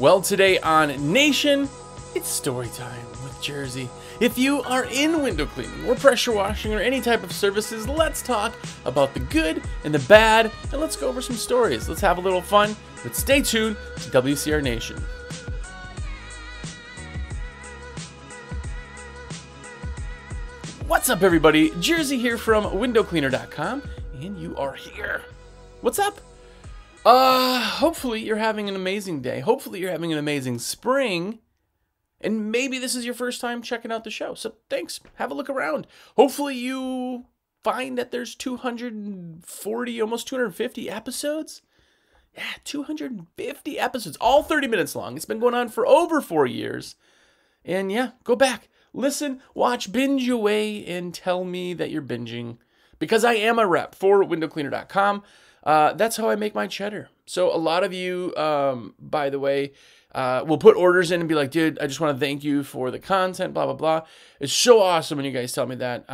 Well, today on Nation, it's story time with Jersey. If you are in window cleaning or pressure washing or any type of services, let's talk about the good and the bad, and let's go over some stories. Let's have a little fun, but stay tuned to WCR Nation. What's up, everybody? Jersey here from windowcleaner.com, and you are here. What's up? Hopefully you're having an amazing day. Hopefully you're having an amazing spring. And maybe this is your first time checking out the show. So thanks. Have a look around. Hopefully you find that there's 240, almost 250 episodes. Yeah, 250 episodes, all 30 minutes long. It's been going on for over 4 years. And yeah, go back, listen, watch, binge away, and tell me that you're binging. Because I am a rep for windowcleaner.com. That's how I make my cheddar. So a lot of you, by the way, will put orders in and be like, dude, I just want to thank you for the content, blah, blah, blah. It's so awesome when you guys tell me that.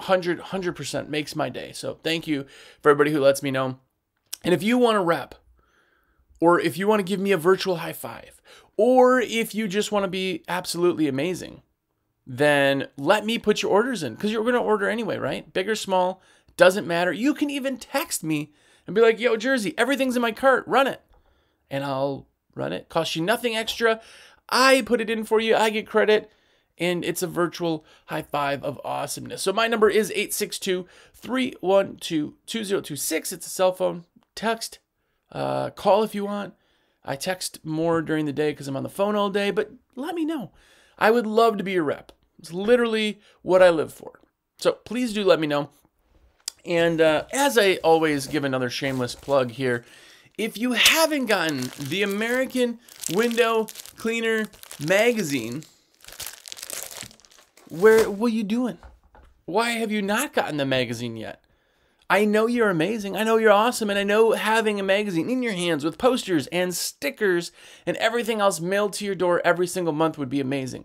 100% makes my day. So thank you for everybody who lets me know. And if you want to rep, or if you want to give me a virtual high five, or if you just want to be absolutely amazing, then let me put your orders in, because you're going to order anyway, right? Big or small, doesn't matter. You can even text me and be like, yo, Jersey, everything's in my cart, run it. And I'll run it. Costs you nothing extra. I put it in for you. I get credit. And it's a virtual high five of awesomeness. So my number is 862-312-2026. It's a cell phone. Text, call if you want. I text more during the day because I'm on the phone all day, but let me know. I would love to be your rep. It's literally what I live for. So please do let me know. And as I always give another shameless plug here, if you haven't gotten the American Window Cleaner Magazine, what are you doing? Why have you not gotten the magazine yet? I know you're amazing. I know you're awesome. And I know having a magazine in your hands with posters and stickers and everything else mailed to your door every single month would be amazing.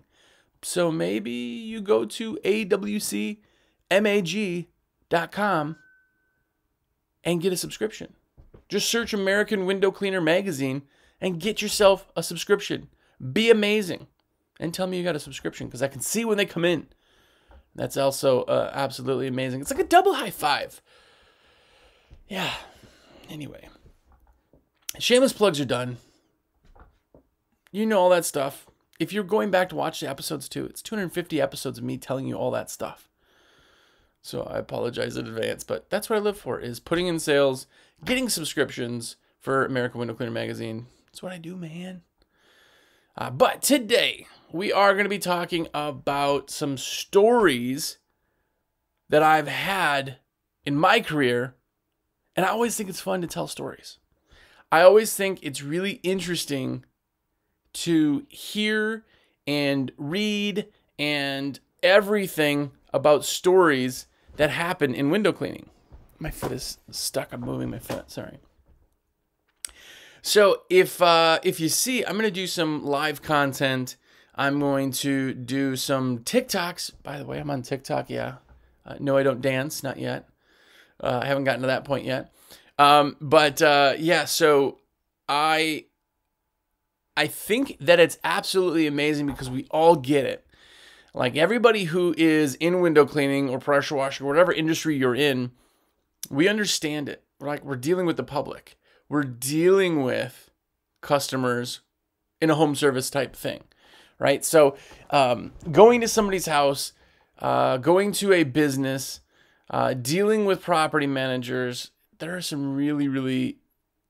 So maybe you go to awcmag.com and get a subscription. Just search American Window Cleaner Magazine and get yourself a subscription. Be amazing. And tell me you got a subscription, because I can see when they come in. That's also absolutely amazing. It's like a double high five. Yeah. Anyway. Shameless plugs are done. You know all that stuff. If you're going back to watch the episodes too, it's 250 episodes of me telling you all that stuff. So I apologize in advance, but that's what I live for, is putting in sales, getting subscriptions for American Window Cleaner Magazine. That's what I do, man. But today, we are going to be talking about some stories that I've had in my career. And I always think it's fun to tell stories. I always think it's really interesting to hear and read and everything about stories that happen in window cleaning. My foot is stuck. I'm moving my foot. Sorry. So if you see, I'm going to do some live content. I'm going to do some TikToks. By the way, I'm on TikTok. Yeah. No, I don't dance. Not yet. I haven't gotten to that point yet. Yeah, so I think that it's absolutely amazing because we all get it. Like, everybody who is in window cleaning or pressure washing or whatever industry you're in, we understand it. We're dealing with the public. We're dealing with customers in a home service type thing, right? So going to somebody's house, going to a business, dealing with property managers, there are some really, really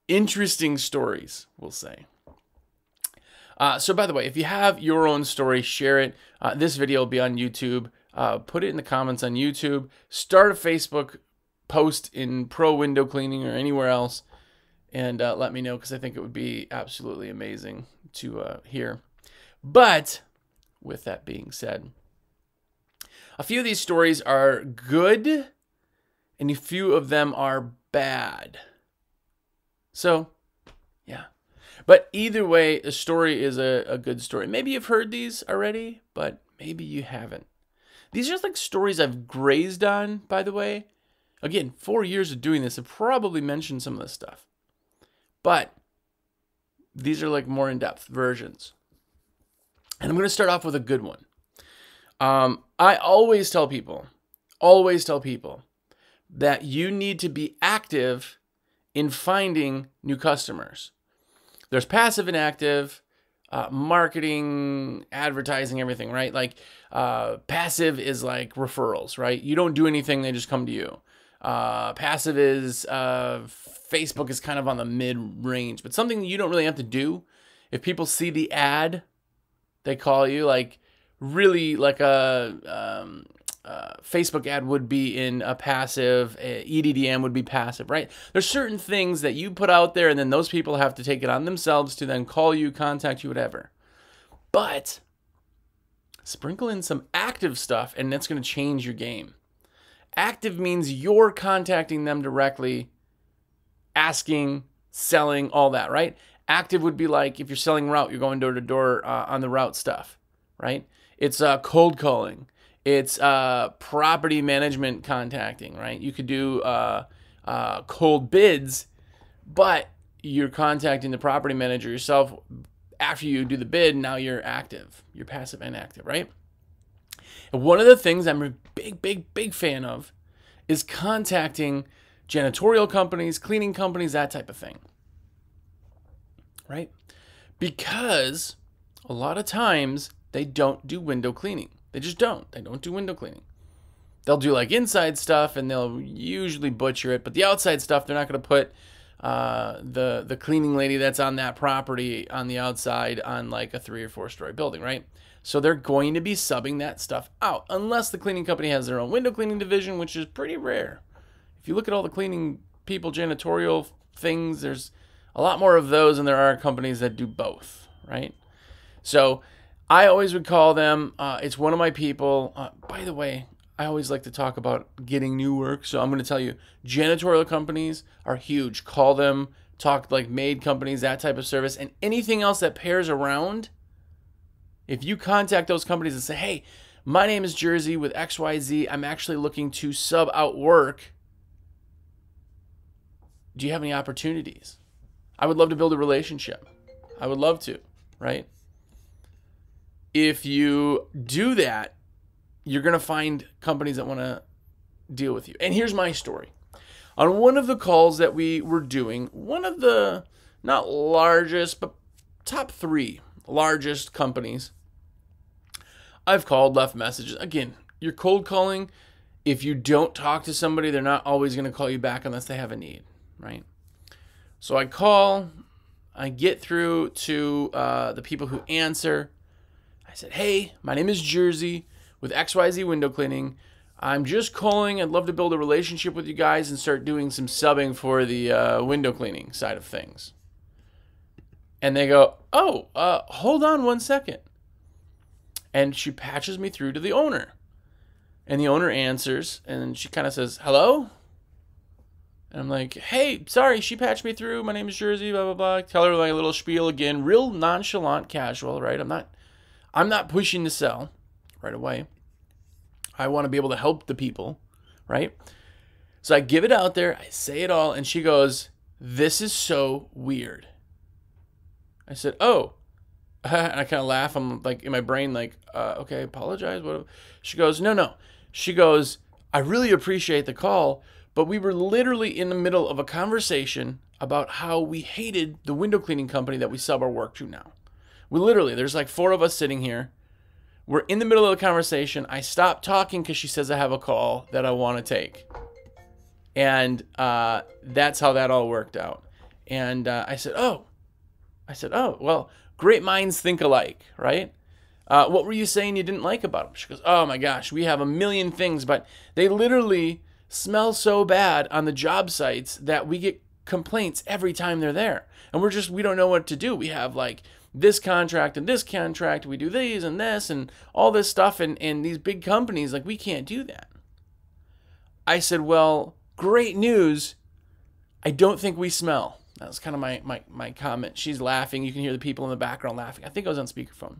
interesting stories, we'll say. So by the way, if you have your own story, share it. This video will be on YouTube. Put it in the comments on YouTube. Start a Facebook post in Pro Window Cleaning or anywhere else, and let me know, because I think it would be absolutely amazing to hear. But with that being said, a few of these stories are good, and a few of them are bad. So, yeah. But either way, a story is a good story. Maybe you've heard these already, but maybe you haven't. These are just like stories I've grazed on, by the way. Again, 4 years of doing this, I've probably mentioned some of this stuff. But These are like more in-depth versions. And I'm going to start off with a good one. I always tell people that you need to be active in finding new customers. There's passive and active, marketing, advertising, everything, right? Like passive is like referrals, right? You don't do anything, they just come to you. Passive is Facebook is kind of on the mid-range, but something you don't really have to do. If people see the ad, they call you, like really like a Facebook ad would be in a passive, EDDM would be passive, right? There's certain things that you put out there and then those people have to take it on themselves to then call you, contact you, whatever. But sprinkle in some active stuff and that's going to change your game. Active means you're contacting them directly, asking, selling, all that, right? Active would be like if you're selling route, you're going door to door on the route stuff, right? It's cold calling. It's property management contacting, right? You could do cold bids, but you're contacting the property manager yourself after you do the bid. Now you're active. You're passive and active, right? And one of the things I'm a big fan of is contacting janitorial companies, cleaning companies, that type of thing, right? Because a lot of times they don't do window cleaning. They just don't. They don't do window cleaning. They'll do like inside stuff and they'll usually butcher it, but the outside stuff, they're not going to put the cleaning lady that's on that property on the outside on like a 3 or 4 story building, right? So they're going to be subbing that stuff out unless the cleaning company has their own window cleaning division, which is pretty rare. If you look at all the cleaning people, janitorial things, there's a lot more of those and there are companies that do both, right? So I always would call them. It's one of my people. By the way, I always like to talk about getting new work. So I'm going to tell you, janitorial companies are huge. Call them, talk like maid companies, that type of service, and anything else that pairs around. If you contact those companies and say, hey, my name is Jersey with XYZ. I'm actually looking to sub out work. Do you have any opportunities? I would love to build a relationship. I would love to, right? If you do that, you're going to find companies that want to deal with you. And here's my story. On one of the calls that we were doing, one of the not largest, but top 3 largest companies, I've called, left messages. Again, you're cold calling. If you don't talk to somebody, they're not always going to call you back unless they have a need, right? So I call, I get through to the people who answer. I said, hey, my name is Jersey with XYZ Window Cleaning. I'm just calling. I'd love to build a relationship with you guys and start doing some subbing for the window cleaning side of things. And they go, oh, hold on one second. And she patches me through to the owner. And the owner answers and she kind of says, hello? And I'm like, hey, sorry, she patched me through. My name is Jersey, blah, blah, blah. Tell her my little spiel again. Real nonchalant, casual, right? I'm not pushing to sell right away. I want to be able to help the people, right? So I give it out there. I say it all. And she goes, this is so weird. I said, oh. And I kind of laugh. I'm like in my brain, like, okay, apologize. What? She goes, no, no. She goes, I really appreciate the call. But we were literally in the middle of a conversation about how we hated the window cleaning company that we sub our work to now. We literally, there's like 4 of us sitting here. We're in the middle of the conversation. I stopped talking because she says I have a call that I want to take. And that's how that all worked out. And I said, oh, well, great minds think alike, right? What were you saying you didn't like about them? She goes, oh my gosh, we have a million things, but they literally smell so bad on the job sites that we get complaints every time they're there. And we don't know what to do. We have like this contract and this contract. We do these and this and all this stuff. And these big companies, like, we can't do that. I said, well, great news. I don't think we smell. That was kind of my comment. She's laughing. You can hear the people in the background laughing. I think I was on speakerphone.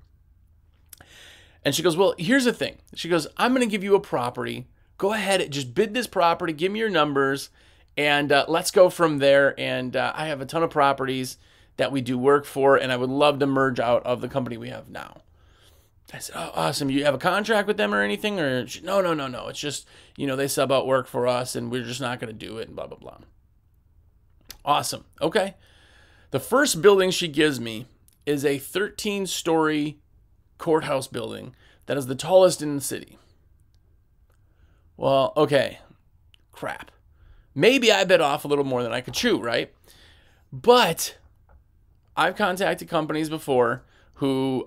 And she goes, well, here's the thing. She goes, I'm going to give you a property. Go ahead and just bid this property. Give me your numbers and let's go from there. And I have a ton of properties that we do work for, and I would love to merge out of the company we have now. I said, oh, awesome. You have a contract with them or anything? Or no, no, no, no. It's just, you know, they sub out work for us and we're just not going to do it and blah, blah, blah. Awesome. Okay. The first building she gives me is a 13-story courthouse building that is the tallest in the city. Well, okay. Crap. Maybe I bit off a little more than I could chew, right? But I've contacted companies before who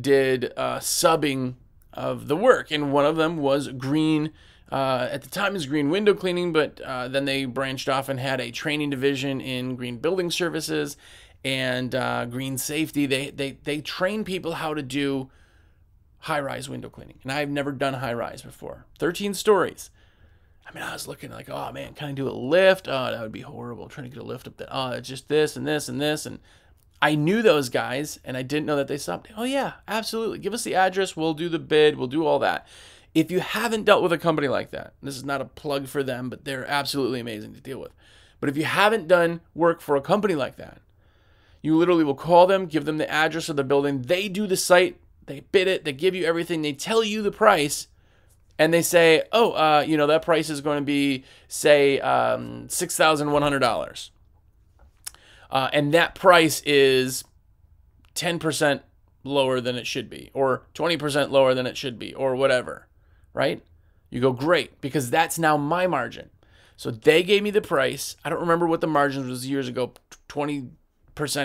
did subbing of the work, and one of them was Green, at the time is Green Window Cleaning, but then they branched off and had a training division in Green Building Services and Green Safety. They train people how to do high-rise window cleaning, and I've never done high-rise before. 13 stories. I mean, I was looking like, oh man, can I do a lift? Oh, that would be horrible. I'm trying to get a lift up there. Oh, it's just this and this and this, and I knew those guys, and I didn't know that they subbed. Oh yeah, absolutely. Give us the address. We'll do the bid. We'll do all that. If you haven't dealt with a company like that, this is not a plug for them, but they're absolutely amazing to deal with. But if you haven't done work for a company like that, you literally will call them, give them the address of the building. They do the site. They bid it. They give you everything. They tell you the price. And they say, oh, you know, that price is going to be, say, $6,100. And that price is 10% lower than it should be, or 20% lower than it should be, or whatever, right? You go, great, because that's now my margin. So they gave me the price. I don't remember what the margins was years ago. 20%,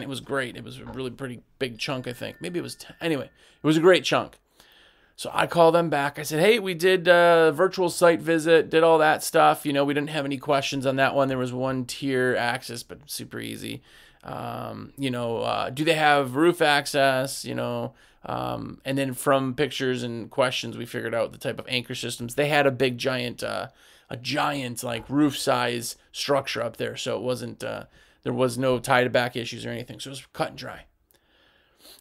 it was great. It was a really pretty big chunk, I think. Maybe it was 10. Anyway, it was a great chunk. So I call them back. I said, hey, we did a virtual site visit, did all that stuff. You know, we didn't have any questions on that one. There was one tier access, but super easy. You know, do they have roof access? You know, and then from pictures and questions, we figured out the type of anchor systems. They had a big giant, like roof size structure up there. So it wasn't, there was no tie back issues or anything. So it was cut and dry.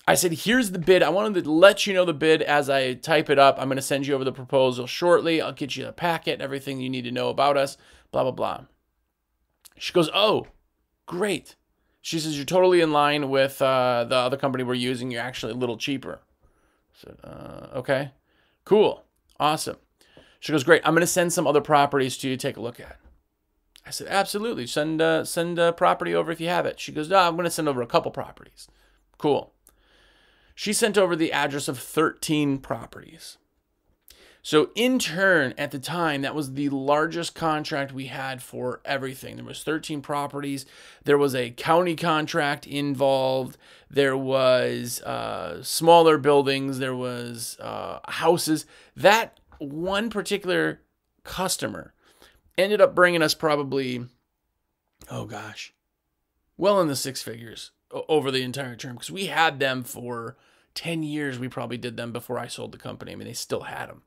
I said, here's the bid. I wanted to let you know the bid as I type it up. I'm going to send you over the proposal shortly. I'll get you the packet, everything you need to know about us, blah, blah, blah. She goes, oh, great. She says, you're totally in line with the other company we're using. You're actually a little cheaper. I said, okay, cool, awesome. She goes, great. I'm going to send some other properties to you to take a look at. I said, absolutely. Send a property over if you have it. She goes, no, I'm going to send over a couple properties. Cool. She sent over the address of 13 properties. So in turn, at the time, that was the largest contract we had for everything. There was 13 properties. There was a county contract involved. There was smaller buildings. There was houses. That one particular customer ended up bringing us probably, oh gosh, well in the six figures over the entire term, because we had them for 10 years. We probably did them before I sold the company. I mean, they still had them,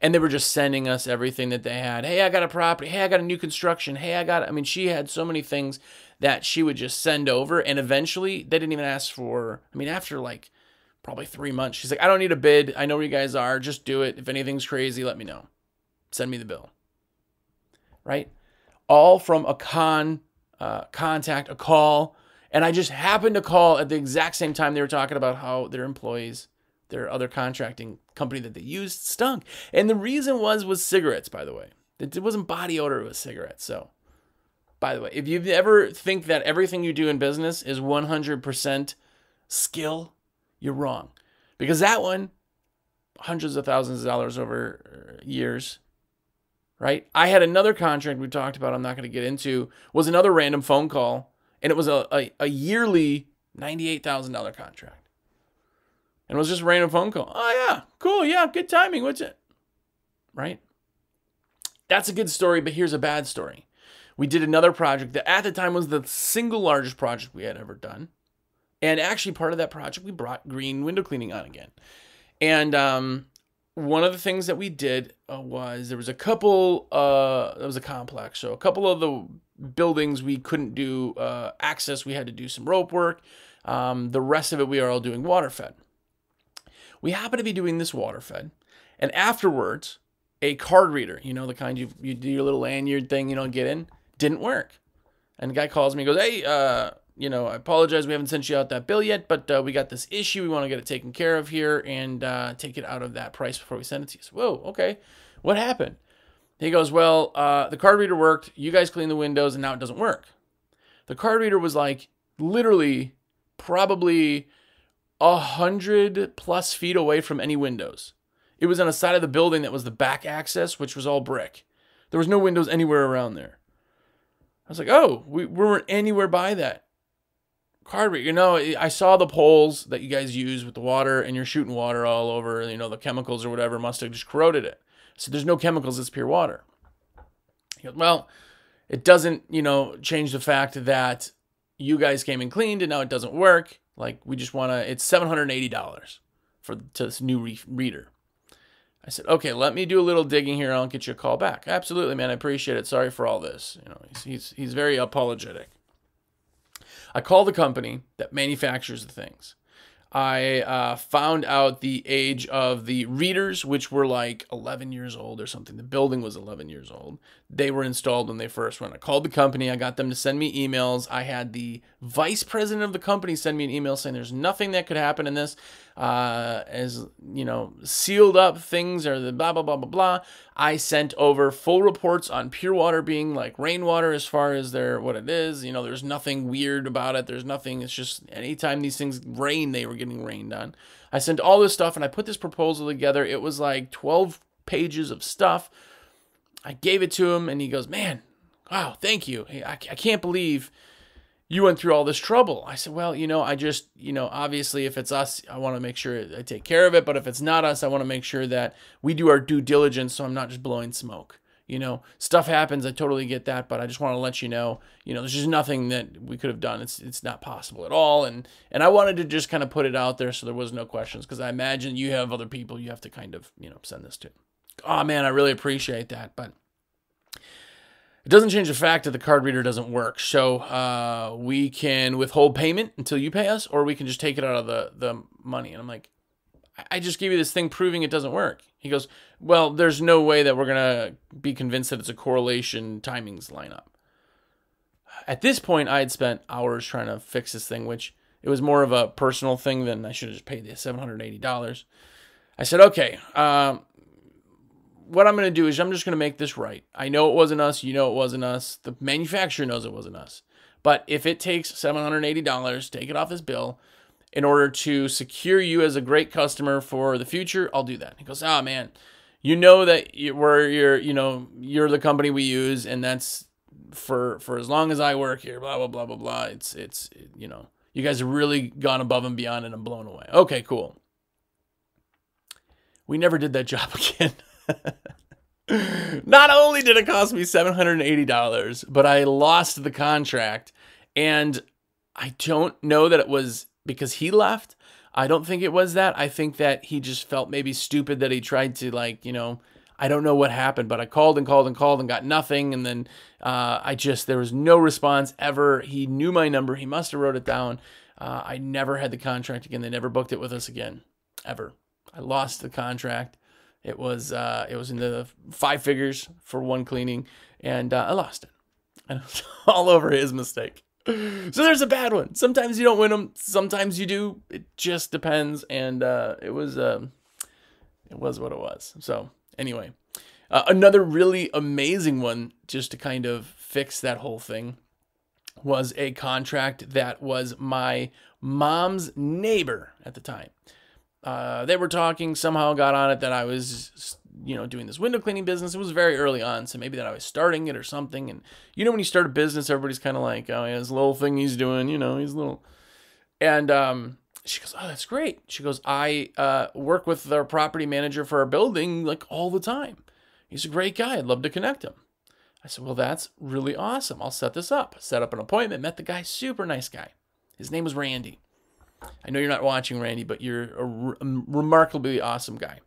and they were just sending us everything that they had. Hey, I got a property. Hey, I got a new construction. Hey, I got, I mean, she had so many things that she would just send over, and eventually they didn't even ask for, I mean, after like probably 3 months, she's like, I don't need a bid. I know where you guys are. Just do it. If anything's crazy, let me know. Send me the bill. Right? All from a contact, a call. And I just happened to call at the exact same time they were talking about how their employees, their other contracting company that they used, stunk. And the reason was cigarettes, by the way. It wasn't body odor, it was cigarettes. So, by the way, if you ever think that everything you do in business is 100% skill, you're wrong. Because that one, hundreds of thousands of dollars over years, right? I had another contract we talked about, I'm not going to get into, was another random phone call. And it was a yearly $98,000 contract. And it was just a random phone call. Oh, yeah, cool, yeah, good timing, what's it? Right? That's a good story, but here's a bad story. We did another project that at the time was the single largest project we had ever done. And actually part of that project, we brought Green Window Cleaning on again. And one of the things that we did was there was a couple, it was a complex, so a couple of the buildings we couldn't do access. We had to do some rope work. The rest of it we are all doing water fed. We happen to be doing this water fed, and afterwards a card reader, you know, the kind you do your little lanyard thing, you know, get in, didn't work. And the guy calls me and goes, hey, you know, I apologize, we haven't sent you out that bill yet, but we got this issue, we want to get it taken care of here and take it out of that price before we send it to you. So, whoa, okay, what happened? He goes, well, the card reader worked, you guys cleaned the windows, and now it doesn't work. The card reader was like literally probably 100+ feet away from any windows. It was on the side of the building that was the back access, which was all brick. There was no windows anywhere around there. I was like, oh, we weren't anywhere by that. Card reader, you know, I saw the poles that you guys use with the water, and you're shooting water all over, you know, the chemicals or whatever must have just corroded it. So there's no chemicals, it's pure water. He goes, well, it doesn't, you know, change the fact that you guys came and cleaned and now it doesn't work. Like, we just want to, it's $780 to this new reader. I said, okay, let me do a little digging here. I'll get you a call back. Absolutely, man. I appreciate it. Sorry for all this. You know, he's very apologetic. I called the company that manufactures the things. I found out the age of the readers, which were like 11 years old or something. The building was 11 years old. They were installed when they first went. I called the company. I got them to send me emails. I had the vice president of the company send me an email saying there's nothing that could happen in this. As, you know, sealed up things or the blah, blah, blah, blah, blah. I sent over full reports on pure water being like rainwater as far as what it is. You know, there's nothing weird about it. There's nothing. It's just anytime these things rain, they were getting rained on. I sent all this stuff and I put this proposal together. It was like 12 pages of stuff. I gave it to him and he goes, man, wow, thank you. Hey, I can't believe you went through all this trouble. I said, well, you know, I just, you know, obviously if it's us, I want to make sure I take care of it. But if it's not us, I want to make sure that we do our due diligence. So I'm not just blowing smoke, you know, stuff happens. I totally get that. But I just want to let you know, there's just nothing that we could have done. It's not possible at all. And I wanted to just kind of put it out there. So there was no questions. Cause I imagine you have other people you have to kind of, you know, send this to. Oh man, I really appreciate that. But it doesn't change the fact that the card reader doesn't work. So we can withhold payment until you pay us, or we can just take it out of the money. And I'm like, I just gave you this thing proving it doesn't work. He goes, well, there's no way that we're going to be convinced that it's a correlation timings lineup. At this point, I had spent hours trying to fix this thing, which it was more of a personal thing than I should have just paid the $780. I said, okay, what I'm going to do is I'm just going to make this right. I know it wasn't us. You know it wasn't us. The manufacturer knows it wasn't us. But if it takes $780, take it off his bill, in order to secure you as a great customer for the future, I'll do that. He goes, ah, man, you know that you're the company we use, and that's for as long as I work here, blah, blah, blah, blah, blah. It's you know, you guys have really gone above and beyond, and I'm blown away. Okay, cool. We never did that job again. Not only did it cost me $780, but I lost the contract, and I don't know that it was because he left. I don't think it was that. I think that he just felt maybe stupid that he tried to, like, you know, I don't know what happened, but I called and called and called and got nothing. And then there was no response ever. He knew my number. He must have wrote it down. I never had the contract again. They never booked it with us again, ever. I lost the contract. It was in the 5 figures for one cleaning, and I lost it. And it was all over his mistake. So there's a bad one. Sometimes you don't win them. Sometimes you do. It just depends. And it was what it was. So anyway, another really amazing one, just to kind of fix that whole thing, was a contract that was my mom's neighbor at the time. They were talking, somehow got on it that I was, you know, doing this window cleaning business. It was very early on, so maybe that I was starting it or something. And, you know, when you start a business, everybody's kind of like, oh, yeah, this little thing he's doing, you know, he's little. And she goes, oh, that's great. She goes, I work with our property manager for our building, like, all the time. He's a great guy. I'd love to connect him. I said, well, that's really awesome. I'll set this up. I set up an appointment, met the guy, super nice guy. His name was Randy. I know you're not watching, Randy, but you're a remarkably awesome guy.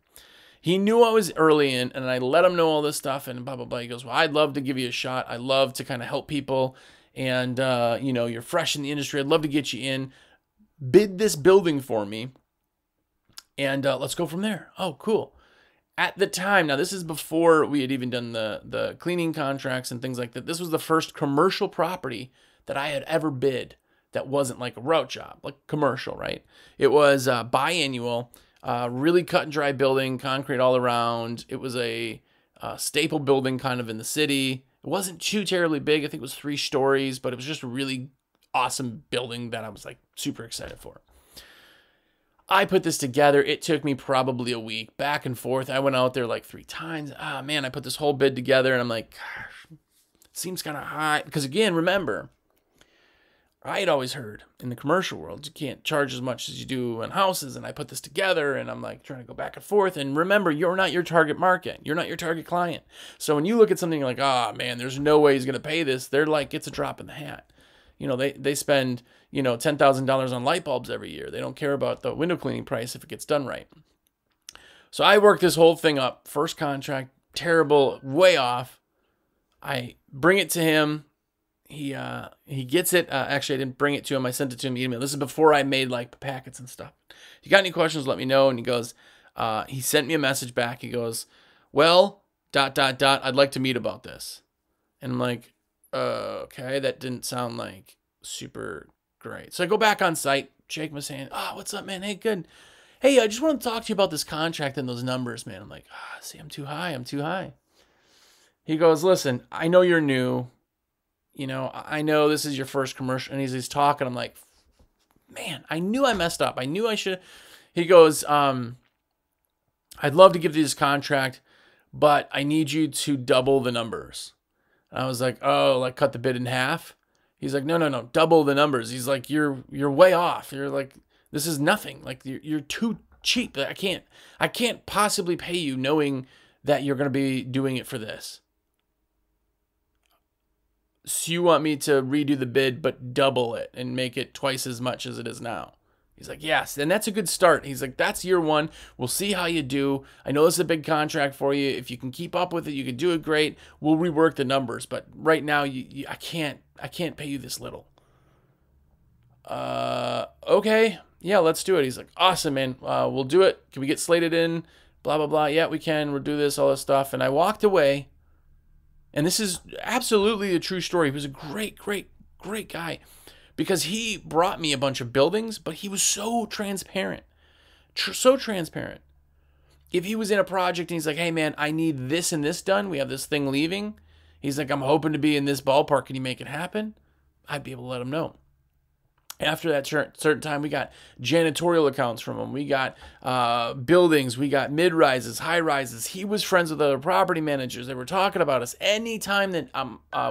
He knew I was early in, and I let him know all this stuff, and blah, blah, blah. He goes, well, I'd love to give you a shot. I love to kind of help people, and, you know, you're fresh in the industry. I'd love to get you in. Bid this building for me, and let's go from there. Oh, cool. At the time, now this is before we had even done the cleaning contracts and things like that. This was the first commercial property that I had ever bid that wasn't like a route job, like commercial, right? It was biannual, really cut and dry building, concrete all around. It was a staple building kind of in the city. It wasn't too terribly big. I think it was 3 stories, but it was just a really awesome building that I was like super excited for. I put this together. It took me probably a week back and forth. I went out there like 3 times. Ah, man, I put this whole bid together and I'm like, gosh, it seems kind of high. Because again, remember, I had always heard in the commercial world, you can't charge as much as you do in houses. And I put this together and I'm like trying to go back and forth. And remember, you're not your target market. You're not your target client. So when you look at something like, ah, man, there's no way he's going to pay this. They're like, it's a drop in the hat. You know, they spend, you know, $10,000 on light bulbs every year. They don't care about the window cleaning price if it gets done right. So I worked this whole thing up. First contract, terrible, way off. I bring it to him. He gets it. Actually, I didn't bring it to him. I sent it to him email. This is before I made like packets and stuff. You got any questions? Let me know. And he goes, he sent me a message back. He goes, well, ... I'd like to meet about this. And I'm like, okay, that didn't sound like super great. So I go back on site, shake my hand. Oh, what's up, man? Hey, good. Hey, I just want to talk to you about this contract and those numbers, man. I'm like, ah, see, I'm too high. I'm too high. He goes, listen, I know you're new. You know, I know this is your first commercial. And he's talking. I'm like, man, I knew I messed up. I knew I should. He goes, I'd love to give you this contract, but I need you to double the numbers. And I was like, oh, like cut the bid in half. He's like, no, double the numbers. He's like, you're way off. You're like, this is nothing. Like you're too cheap. I can't possibly pay you knowing that you're going to be doing it for this. So you want me to redo the bid, but double it and make it twice as much as it is now? He's like, yes. And that's a good start. He's like, that's year one. We'll see how you do. I know this is a big contract for you. If you can keep up with it, you can do it great. We'll rework the numbers. But right now, I can't pay you this little. Okay. Yeah, let's do it. He's like, awesome, man. We'll do it. Can we get slated in? Blah, blah, blah. Yeah, we can. We'll do this, all this stuff. And I walked away. And this is absolutely a true story. He was a great, great, great guy because he brought me a bunch of buildings, but he was so transparent, If he was in a project and he's like, hey, man, I need this and this done. We have this thing leaving. He's like, I'm hoping to be in this ballpark. Can you make it happen? I'd be able to let him know. After that certain time, we got janitorial accounts from him. We got buildings. We got mid-rises, high-rises. He was friends with other property managers. They were talking about us. Anytime that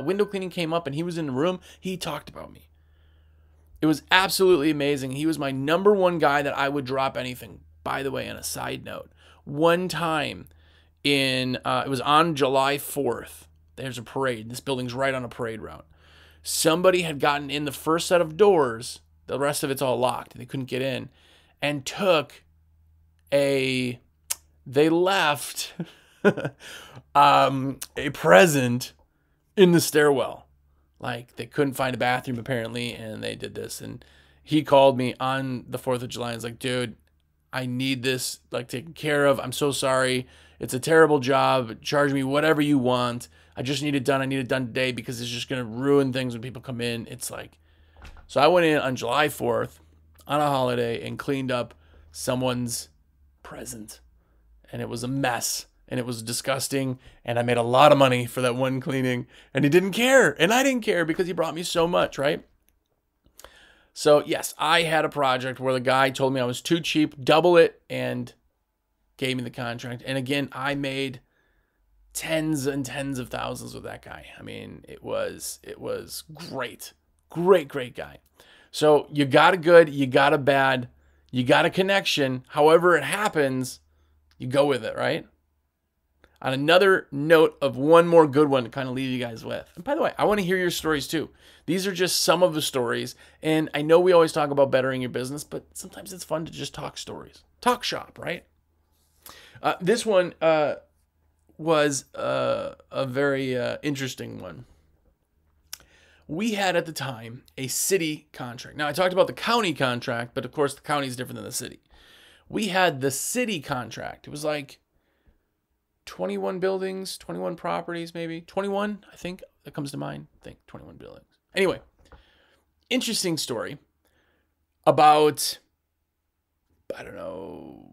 window cleaning came up and he was in the room, he talked about me. It was absolutely amazing. He was my #1 guy that I would drop anything. By the way, on a side note, one time in it was on July 4th. There's a parade. This building's right on a parade route. Somebody had gotten in the first set of doors. The rest of it's all locked. They couldn't get in. And took they left a present in the stairwell. Like they couldn't find a bathroom apparently. And they did this. And he called me on the 4th of July. And was like, dude, I need this like taken care of. I'm so sorry. It's a terrible job. Charge me whatever you want. I just need it done. I need it done today because it's just going to ruin things when people come in. It's like, so I went in on July 4th on a holiday and cleaned up someone's present. And it was a mess and it was disgusting. And I made a lot of money for that one cleaning and he didn't care. And I didn't care because he brought me so much, right? So yes, I had a project where the guy told me I was too cheap, double it, and gave me the contract. And again, I made tens and tens of thousands with that guy. I mean, it was great, great, great guy. So you got a good, you got a bad, you got a connection. However it happens, you go with it, right? On another note of one more good one to kind of leave you guys with. And by the way, I want to hear your stories too. These are just some of the stories. And I know we always talk about bettering your business, but sometimes it's fun to just talk stories. Talk shop, right? This one, was a very interesting one. We had at the time a city contract. Now I talked about the county contract, but of course the county is different than the city. We had the city contract. It was like 21 buildings, 21 properties, maybe 21. I think that comes to mind. I think 21 buildings. Anyway, interesting story about, I don't know,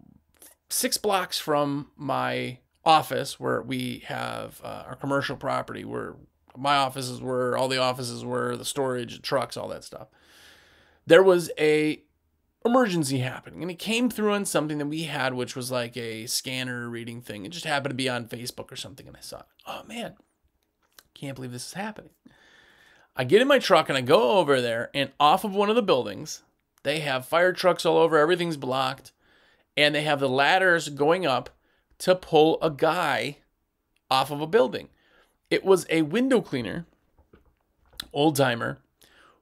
6 blocks from my office where we have our commercial property, where my offices were, all the offices were, the storage, the trucks, all that stuff. There was a emergency happening, and it came through on something that we had, which was like a scanner reading thing. It just happened to be on Facebook or something, and I saw it. Oh man, can't believe this is happening. I get in my truck and I go over there, and off of one of the buildings, they have fire trucks all over, everything's blocked, and they have the ladders going up to pull a guy off of a building. It was a window cleaner, old timer,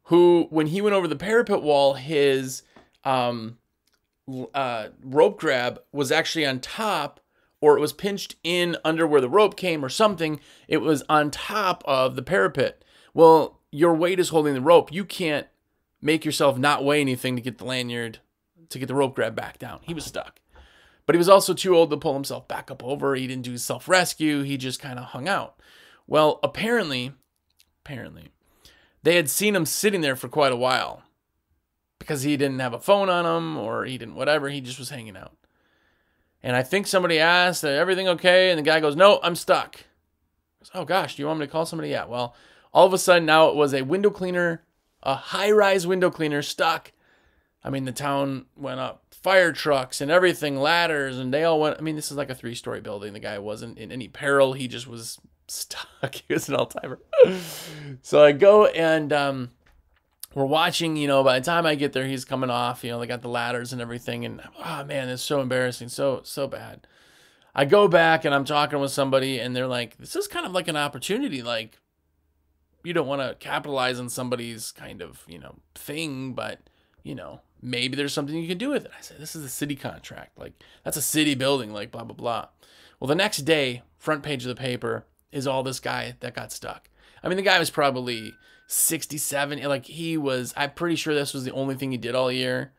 who, when he went over the parapet wall, his rope grab was actually on top, or it was pinched in under where the rope came or something. It was on top of the parapet. Well, your weight is holding the rope. You can't make yourself not weigh anything to get the lanyard, to get the rope grab back down. He was stuck. But he was also too old to pull himself back up over. He didn't do self-rescue. He just kind of hung out. Well, apparently, they had seen him sitting there for quite a while because he didn't have a phone on him, or he didn't, whatever. He just was hanging out. And I think somebody asked, everything okay? And the guy goes, no, I'm stuck. I goes, oh gosh, do you want me to call somebody? Yeah, well, all of a sudden now it was a window cleaner, a high-rise window cleaner stuck. I mean, the town went up, fire trucks and everything, ladders, and they all went. I mean, this is like a 3-story building. The guy wasn't in any peril. He just was stuck. He was an all-timer. So I go and we're watching, you know, by the time I get there, he's coming off, you know, they got the ladders and everything. And, oh, man, it's so embarrassing. So bad. I go back and I'm talking with somebody, and they're like, this is kind of like an opportunity. Like, you don't want to capitalize on somebody's kind of, you know, thing, but, you know, maybe there's something you can do with it. I said, this is a city contract. Like, that's a city building, like, blah, blah, blah. Well, the next day, front page of the paper is all this guy that got stuck. I mean, the guy was probably 67. Like, he was, I'm pretty sure this was the only thing he did all year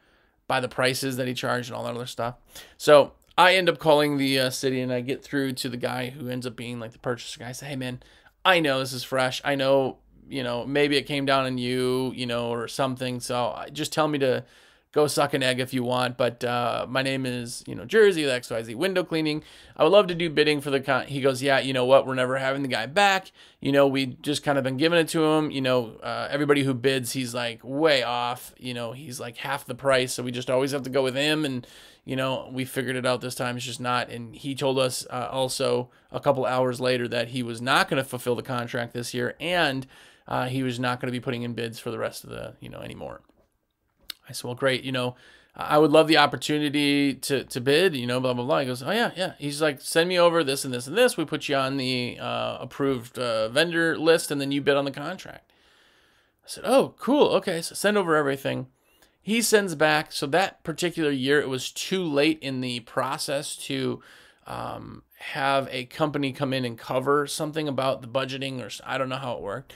by the prices that he charged and all that other stuff. So I end up calling the city, and I get through to the guy who ends up being, like, the purchaser guy. I say, hey, man, I know this is fresh. I know, you know, maybe it came down on you, you know, or something. So just tell me to go suck an egg if you want. But my name is, you know, Jersey, the XYZ window cleaning. I would love to do bidding for the con. He goes, yeah, you know what? We're never having the guy back. You know, we just kind of been giving it to him. You know, everybody who bids, he's like way off. You know, he's like half the price. So we just always have to go with him. And, you know, we figured it out this time. It's just not. And he told us also a couple hours later that he was not going to fulfill the contract this year. And he was not going to be putting in bids for the rest of the, you know, anymore. I said, well, great, you know, I would love the opportunity to bid, you know, blah, blah, blah. He goes, oh, yeah, yeah. He's like, send me over this and this and this. We put you on the approved vendor list, and then you bid on the contract. I said, oh, cool. Okay, so send over everything. He sends back. So that particular year, it was too late in the process to have a company come in and cover something about the budgeting, or I don't know how it worked.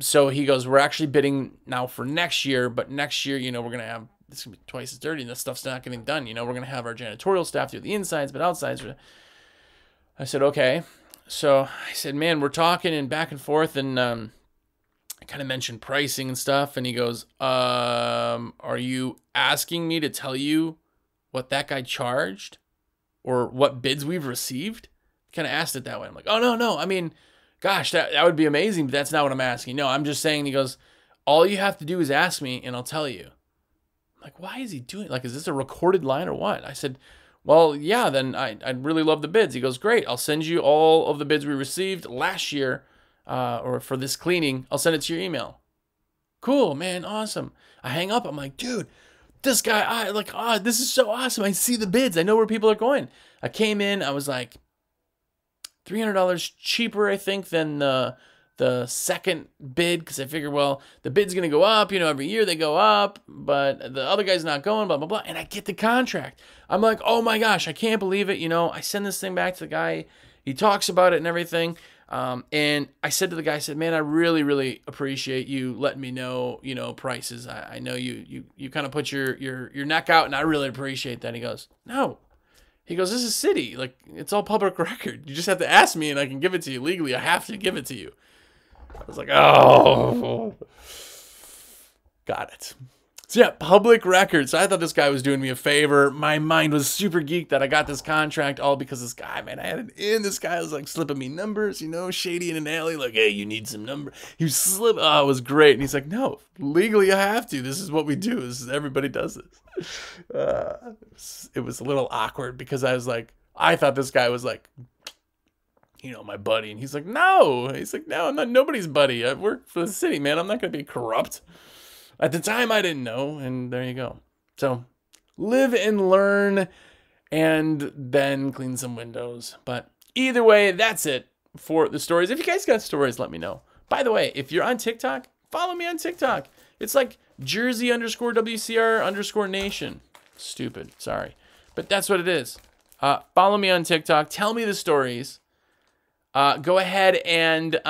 So he goes, we're actually bidding now for next year, but next year, you know, we're going to have, it's going to be twice as dirty, and this stuff's not getting done. You know, we're going to have our janitorial staff do the insides, but outsides. I said, okay. So I said, man, we're talking and back and forth. And, I kind of mentioned pricing and stuff. And he goes, are you asking me to tell you what that guy charged or what bids we've received? Kind of asked it that way. I'm like, oh no, no. I mean, gosh, that would be amazing, but that's not what I'm asking. No, I'm just saying, he goes, all you have to do is ask me and I'll tell you. I'm like, why is he doing, like, is this a recorded line or what? I said, well, yeah, then I'd really love the bids. He goes, great. I'll send you all of the bids we received last year or for this cleaning. I'll send it to your email. Cool, man. Awesome. I hang up. I'm like, dude, this guy, this is so awesome. I see the bids. I know where people are going. I came in. I was like, $300 cheaper, I think, than the second bid, because I figured, well, the bid's going to go up, you know, every year they go up, but the other guy's not going, blah, blah, blah, and I get the contract. I'm like, oh my gosh, I can't believe it, you know. I send this thing back to the guy, he talks about it and everything, and I said to the guy, I said, man, I really, really appreciate you letting me know, you know, prices. I know you kind of put your neck out, and I really appreciate that. He goes, no. He goes, this is city. Like, it's all public record. You just have to ask me and I can give it to you legally. I have to give it to you. I was like, oh. Got it. So yeah, public records. I thought this guy was doing me a favor. My mind was super geeked that I got this contract, all because this guy, man, I had it in. This guy was like slipping me numbers, you know, shady in an alley, like, hey, you need some number. He was slipping. Oh, it was great. And he's like, no, legally I have to. This is what we do. This is, everybody does this. It was a little awkward because I was like, I thought this guy was like, you know, my buddy. And he's like, no. He's like, no, I'm not nobody's buddy. I work for the city, man. I'm not going to be corrupt. At the time, I didn't know, and there you go. So, live and learn, and then clean some windows. But either way, that's it for the stories. If you guys got stories, let me know. By the way, if you're on TikTok, follow me on TikTok. It's like Jersey_WCR_Nation. Stupid, sorry. But that's what it is. Follow me on TikTok. Tell me the stories. Go ahead and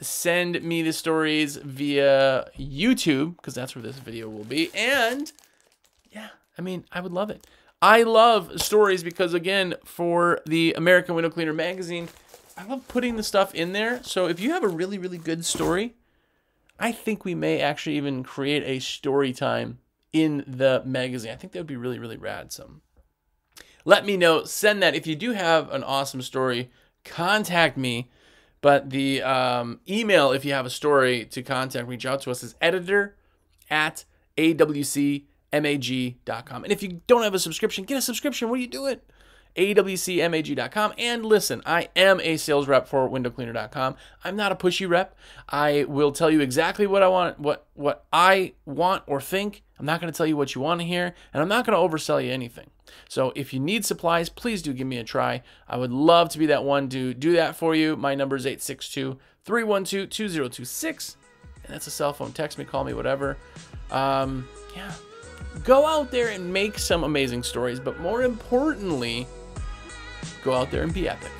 send me the stories via YouTube, because that's where this video will be. And yeah, I mean, I would love it. I love stories because, again, for the American Window Cleaner Magazine, I love putting the stuff in there. So if you have a really, really good story, I think we may actually even create a story time in the magazine. I think that would be really, really rad. So let me know. Send that. If you do have an awesome story, contact me. But the email, if you have a story to contact, reach out to us, is editor@awcmag.com. And if you don't have a subscription, get a subscription. What are you doing? awcmag.com. And listen, I am a sales rep for windowcleaner.com. I'm not a pushy rep. I will tell you exactly what I want, what I want or think. I'm not going to tell you what you want to hear, and I'm not going to oversell you anything. So if you need supplies, please do give me a try. I would love to be that one to do that for you. My number is 862-312-2026, and that's a cell phone. Text me, call me, whatever. Yeah, go out there and make some amazing stories, but more importantly, go out there and be epic.